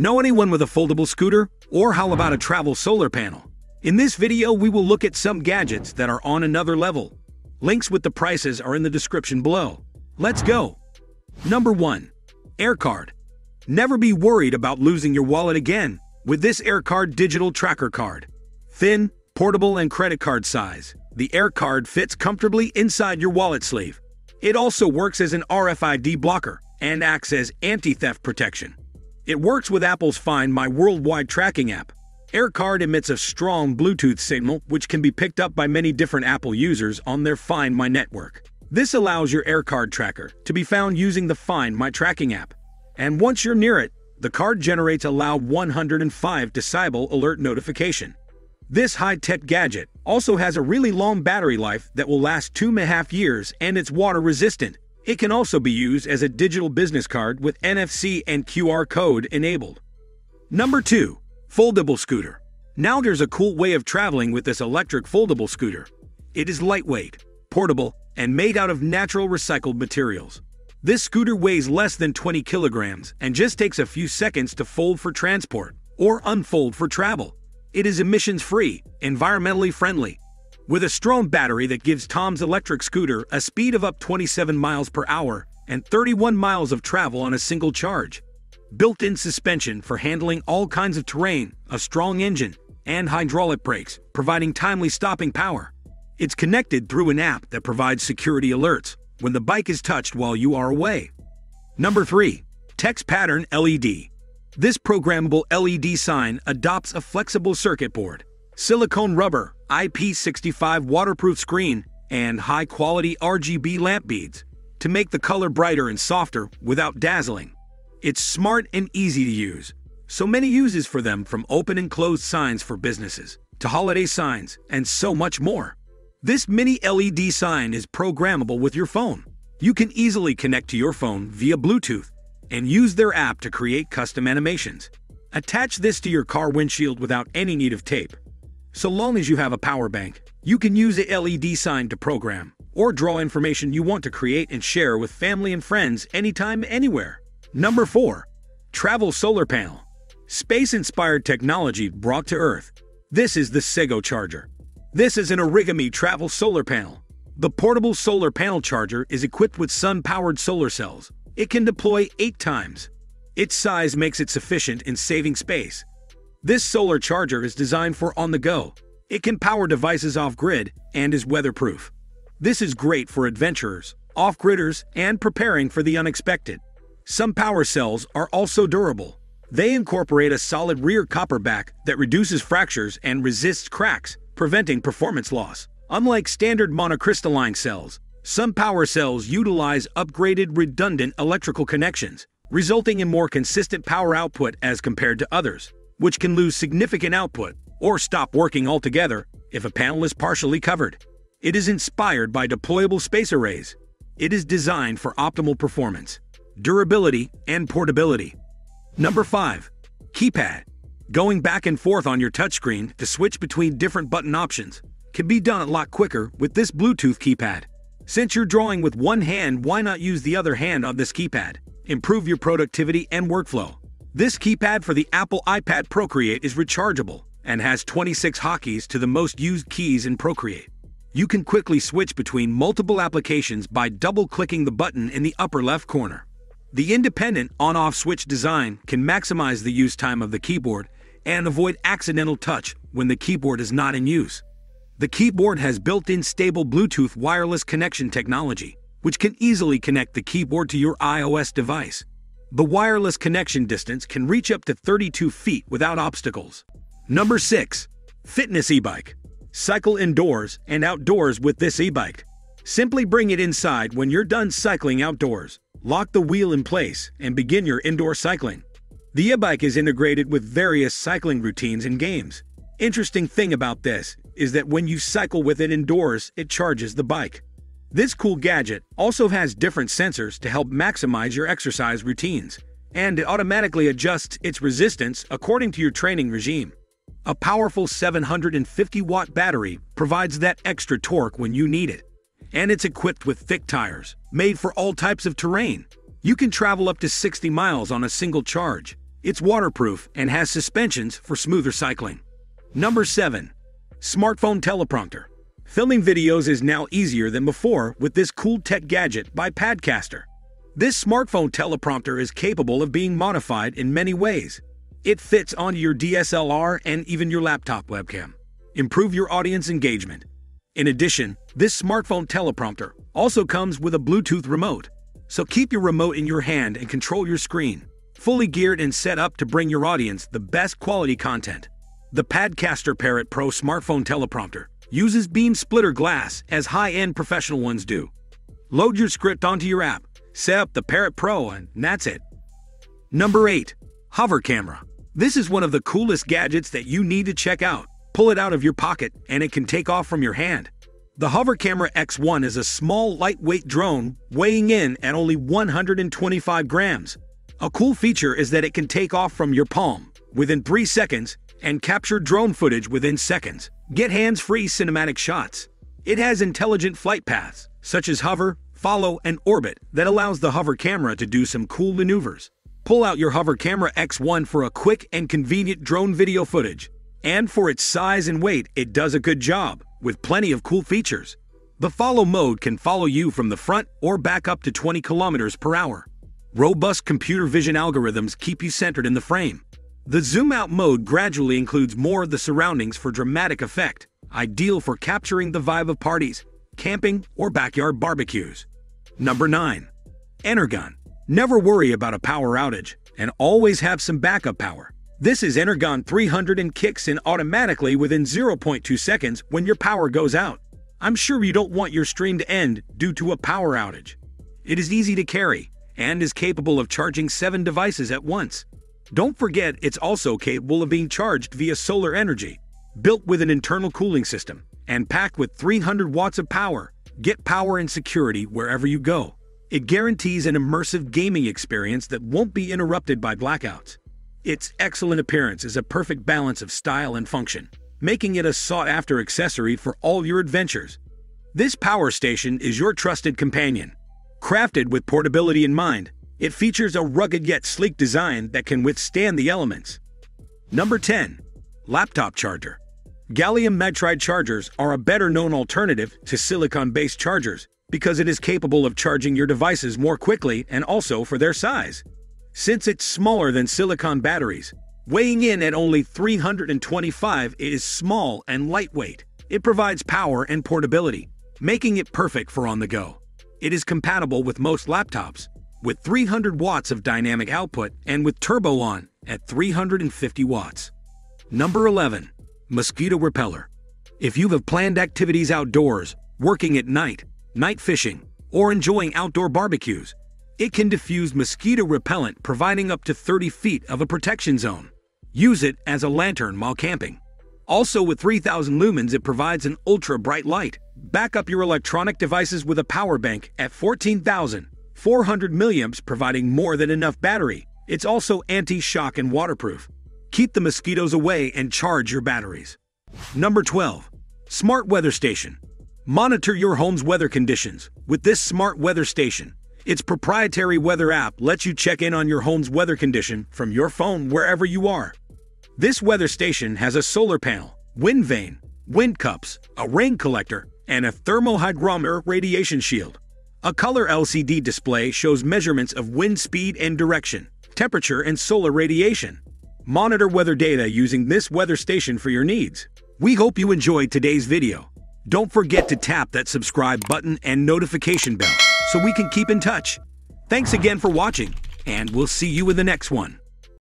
Know anyone with a foldable scooter? Or how about a travel solar panel? In this video we will look at some gadgets that are on another level. Links with the prices are in the description below. Let's go! Number 1. AirCard. Never be worried about losing your wallet again with this AirCard digital tracker card. Thin, portable and credit card size, the AirCard fits comfortably inside your wallet sleeve. It also works as an RFID blocker and acts as anti-theft protection. It works with Apple's Find My Worldwide tracking app. AirCard emits a strong Bluetooth signal which can be picked up by many different Apple users on their Find My network. This allows your AirCard tracker to be found using the Find My tracking app. And once you're near it, the card generates a loud 105 decibel alert notification. This high-tech gadget also has a really long battery life that will last 2.5 years, and it's water-resistant. It can also be used as a digital business card with NFC and QR code enabled. Number 2. Foldable scooter. Now there's a cool way of traveling with this electric foldable scooter. It is lightweight, portable, and made out of natural recycled materials. This scooter weighs less than 20 kilograms and just takes a few seconds to fold for transport or unfold for travel. It is emissions-free, environmentally friendly, with a strong battery that gives Tom's electric scooter a speed of up 27 miles per hour and 31 miles of travel on a single charge. Built-in suspension for handling all kinds of terrain, a strong engine, and hydraulic brakes, providing timely stopping power. It's connected through an app that provides security alerts when the bike is touched while you are away. Number 3. Text Pattern LED. This programmable LED sign adopts a flexible circuit board, silicone rubber, IP65 waterproof screen, and high-quality RGB lamp beads to make the color brighter and softer without dazzling. It's smart and easy to use, so many uses for them, from open and closed signs for businesses to holiday signs and so much more. This mini LED sign is programmable with your phone. You can easily connect to your phone via Bluetooth and use their app to create custom animations. Attach this to your car windshield without any need of tape. So long as you have a power bank, you can use the LED sign to program or draw information you want to create and share with family and friends anytime, anywhere. Number 4. Travel solar panel. Space-inspired technology brought to Earth. This is the Sego charger. This is an origami travel solar panel. The portable solar panel charger is equipped with sun-powered solar cells. It can deploy 8 times. Its size makes it sufficient in saving space. This solar charger is designed for on-the-go. It can power devices off-grid and is weatherproof. This is great for adventurers, off-gridders, and preparing for the unexpected. Some power cells are also durable. They incorporate a solid rear copper back that reduces fractures and resists cracks, preventing performance loss. Unlike standard monocrystalline cells, some power cells utilize upgraded redundant electrical connections, resulting in more consistent power output as compared to others, which can lose significant output or stop working altogether if a panel is partially covered. It is inspired by deployable space arrays. It is designed for optimal performance, durability, and portability. Number 5. KeyPad. Going back and forth on your touchscreen to switch between different button options can be done a lot quicker with this Bluetooth keypad. Since you're drawing with one hand, why not use the other hand on this keypad? Improve your productivity and workflow. This keypad for the Apple iPad Procreate is rechargeable and has 26 hotkeys to the most used keys in Procreate. You can quickly switch between multiple applications by double-clicking the button in the upper left corner. The independent on-off switch design can maximize the use time of the keyboard and avoid accidental touch when the keyboard is not in use. The keyboard has built-in stable Bluetooth wireless connection technology, which can easily connect the keyboard to your iOS device. The wireless connection distance can reach up to 32 feet without obstacles. Number 6. Fitness e-bike. Cycle indoors and outdoors with this e-bike. Simply bring it inside when you're done cycling outdoors. Lock the wheel in place and begin your indoor cycling. The e-bike is integrated with various cycling routines and games. Interesting thing about this is that when you cycle with it indoors, it charges the bike. This cool gadget also has different sensors to help maximize your exercise routines, and it automatically adjusts its resistance according to your training regime. A powerful 750-watt battery provides that extra torque when you need it. And it's equipped with thick tires, made for all types of terrain. You can travel up to 60 miles on a single charge. It's waterproof and has suspensions for smoother cycling. Number 7. Smartphone teleprompter. Filming videos is now easier than before with this cool tech gadget by Padcaster. This smartphone teleprompter is capable of being modified in many ways. It fits onto your DSLR and even your laptop webcam. Improve your audience engagement. In addition, this smartphone teleprompter also comes with a Bluetooth remote, so keep your remote in your hand and control your screen, fully geared and set up to bring your audience the best quality content. The Padcaster Parrot Pro smartphone teleprompter uses beam splitter glass as high-end professional ones do. Load your script onto your app, set up the Parrot Pro, and that's it. Number 8. Hover camera. This is one of the coolest gadgets that you need to check out. Pull it out of your pocket, and it can take off from your hand. The Hover Camera X1 is a small, lightweight drone weighing in at only 125 grams. A cool feature is that it can take off from your palm within 3 seconds and capture drone footage within seconds. Get hands-free cinematic shots. It has intelligent flight paths, such as hover, follow, and orbit, that allows the Hover Camera to do some cool maneuvers. Pull out your Hover Camera X1 for a quick and convenient drone video footage. And for its size and weight, it does a good job, with plenty of cool features. The follow mode can follow you from the front or back up to 20 kilometers per hour. Robust computer vision algorithms keep you centered in the frame. The zoom out mode gradually includes more of the surroundings for dramatic effect, ideal for capturing the vibe of parties, camping, or backyard barbecues. Number 9. Energon. Never worry about a power outage, and always have some backup power. This is Energon 300 and kicks in automatically within 0.2 seconds when your power goes out. I'm sure you don't want your stream to end due to a power outage. It is easy to carry and is capable of charging 7 devices at once. Don't forget, it's also capable of being charged via solar energy. Built with an internal cooling system and packed with 300 watts of power, get power and security wherever you go. It guarantees an immersive gaming experience that won't be interrupted by blackouts. Its excellent appearance is a perfect balance of style and function, making it a sought-after accessory for all your adventures. This power station is your trusted companion. Crafted with portability in mind, it features a rugged yet sleek design that can withstand the elements. Number 10. Laptop charger. Gallium nitride chargers are a better-known alternative to silicon-based chargers because it is capable of charging your devices more quickly and also for their size. Since it's smaller than silicon batteries, weighing in at only 325, it is small and lightweight. It provides power and portability, making it perfect for on the go. It is compatible with most laptops, with 300 watts of dynamic output and with turbo on at 350 watts. Number 11. Mosquito repeller. If you have planned activities outdoors, working at night, night fishing, or enjoying outdoor barbecues, it can diffuse mosquito repellent, providing up to 30 feet of a protection zone. Use it as a lantern while camping. Also with 3000 lumens, it provides an ultra-bright light. Back up your electronic devices with a power bank at 14,400 milliamps, providing more than enough battery. It's also anti-shock and waterproof. Keep the mosquitoes away and charge your batteries. Number 12. Smart weather station. Monitor your home's weather conditions with this smart weather station. Its proprietary weather app lets you check in on your home's weather condition from your phone wherever you are. This weather station has a solar panel, wind vane, wind cups, a rain collector, and a thermohygrometer radiation shield. A color LCD display shows measurements of wind speed and direction, temperature and solar radiation. Monitor weather data using this weather station for your needs. We hope you enjoyed today's video. Don't forget to tap that subscribe button and notification bell, so we can keep in touch. Thanks again for watching, and we'll see you in the next one.